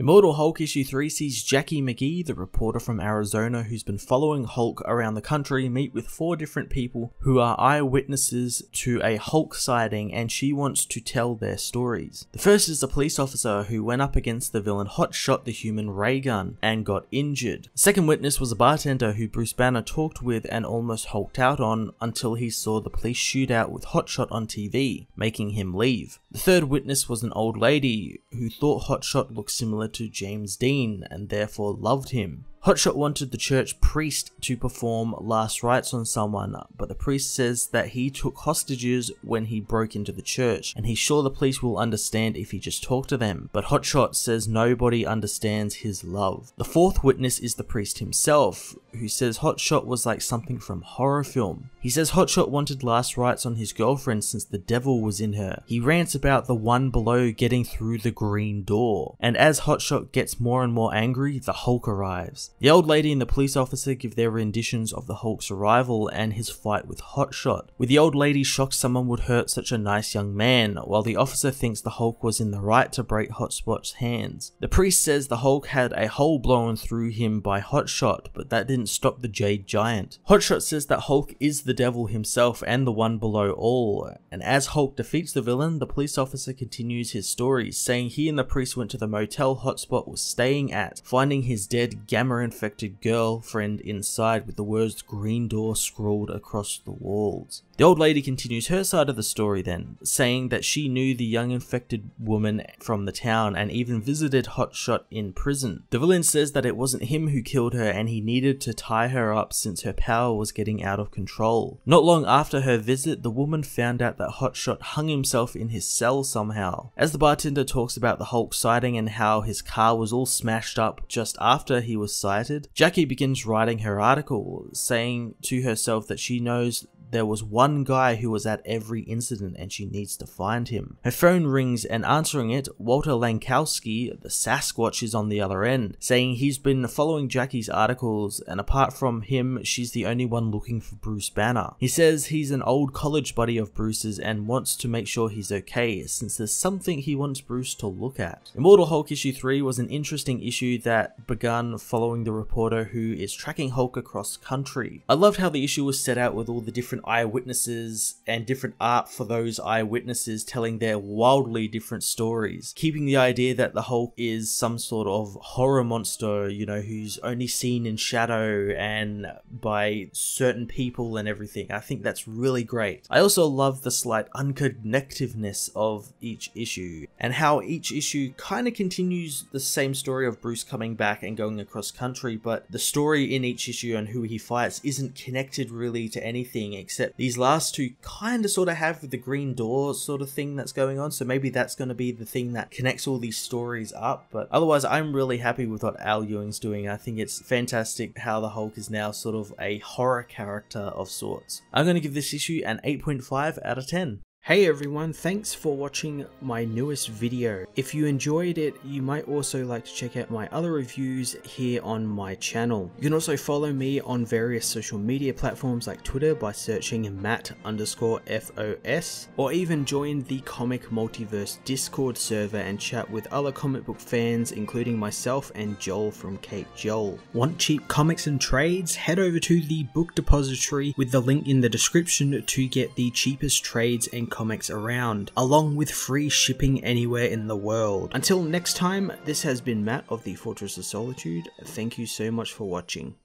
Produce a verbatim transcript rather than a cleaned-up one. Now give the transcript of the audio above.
Immortal Hulk issue three sees Jackie McGee, the reporter from Arizona who's been following Hulk around the country, meet with four different people who are eyewitnesses to a Hulk sighting, and she wants to tell their stories. The first is a police officer who went up against the villain Hotshot, the human ray gun, and got injured. The second witness was a bartender who Bruce Banner talked with and almost hulked out on until he saw the police shootout with Hotshot on T V, making him leave. The third witness was an old lady who thought Hotshot looked similar to James Dean and therefore loved him. Hotshot wanted the church priest to perform last rites on someone, but the priest says that he took hostages when he broke into the church, and he's sure the police will understand if he just talked to them, but Hotshot says nobody understands his love. The fourth witness is the priest himself, who says Hotshot was like something from horror film. He says Hotshot wanted last rites on his girlfriend since the devil was in her. He rants about the one below getting through the green door, and as Hotshot gets more and more angry, the Hulk arrives. The old lady and the police officer give their renditions of the Hulk's arrival and his fight with Hotshot, with the old lady shocked someone would hurt such a nice young man, while the officer thinks the Hulk was in the right to break Hotshot's hands. The priest says the Hulk had a hole blown through him by Hotshot, but that didn't stop the Jade Giant. Hotshot says that Hulk is the devil himself and the one below all, and as Hulk defeats the villain, the police officer continues his story, saying he and the priest went to the motel Hotspot was staying at, finding his dead Gamarin infected girlfriend inside with the words green door scrawled across the walls. The old lady continues her side of the story then, saying that she knew the young infected woman from the town and even visited Hotshot in prison. The villain says that it wasn't him who killed her and he needed to tie her up since her power was getting out of control. Not long after her visit, the woman found out that Hotshot hung himself in his cell somehow. As the bartender talks about the Hulk sighting and how his car was all smashed up just after he was sighted, Jackie begins writing her article, saying to herself that she knows there was one guy who was at every incident and she needs to find him. Her phone rings and answering it, Walter Lankowski, the Sasquatch, is on the other end, saying he's been following Jackie's articles and apart from him, she's the only one looking for Bruce Banner. He says he's an old college buddy of Bruce's and wants to make sure he's okay since there's something he wants Bruce to look at. Immortal Hulk issue three was an interesting issue that began following the reporter who is tracking Hulk across country. I loved how the issue was set out with all the different eyewitnesses and different art for those eyewitnesses telling their wildly different stories, keeping the idea that the Hulk is some sort of horror monster, you know, who's only seen in shadow and by certain people and everything. I think that's really great. I also love the slight unconnectiveness of each issue and how each issue kind of continues the same story of Bruce coming back and going across country, but the story in each issue and who he fights isn't connected really to anything, except these last two kind of sort of have the green door sort of thing that's going on, so maybe that's going to be the thing that connects all these stories up. But otherwise, I'm really happy with what Al Ewing's doing. I think it's fantastic how the Hulk is now sort of a horror character of sorts. I'm going to give this issue an eight point five out of ten. Hey everyone, thanks for watching my newest video. If you enjoyed it, you might also like to check out my other reviews here on my channel. You can also follow me on various social media platforms like Twitter by searching Matt underscore F O S, or even join the Comic Multiverse Discord server and chat with other comic book fans, including myself and Joel from Caped Joel. Want cheap comics and trades? Head over to the Book Depository with the link in the description to get the cheapest trades and comics around, along with free shipping anywhere in the world. Until next time, this has been Matt of the Fortress of Solitude. Thank you so much for watching.